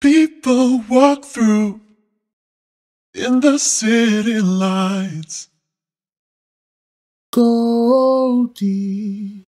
People walk through in the city lights. Goldie,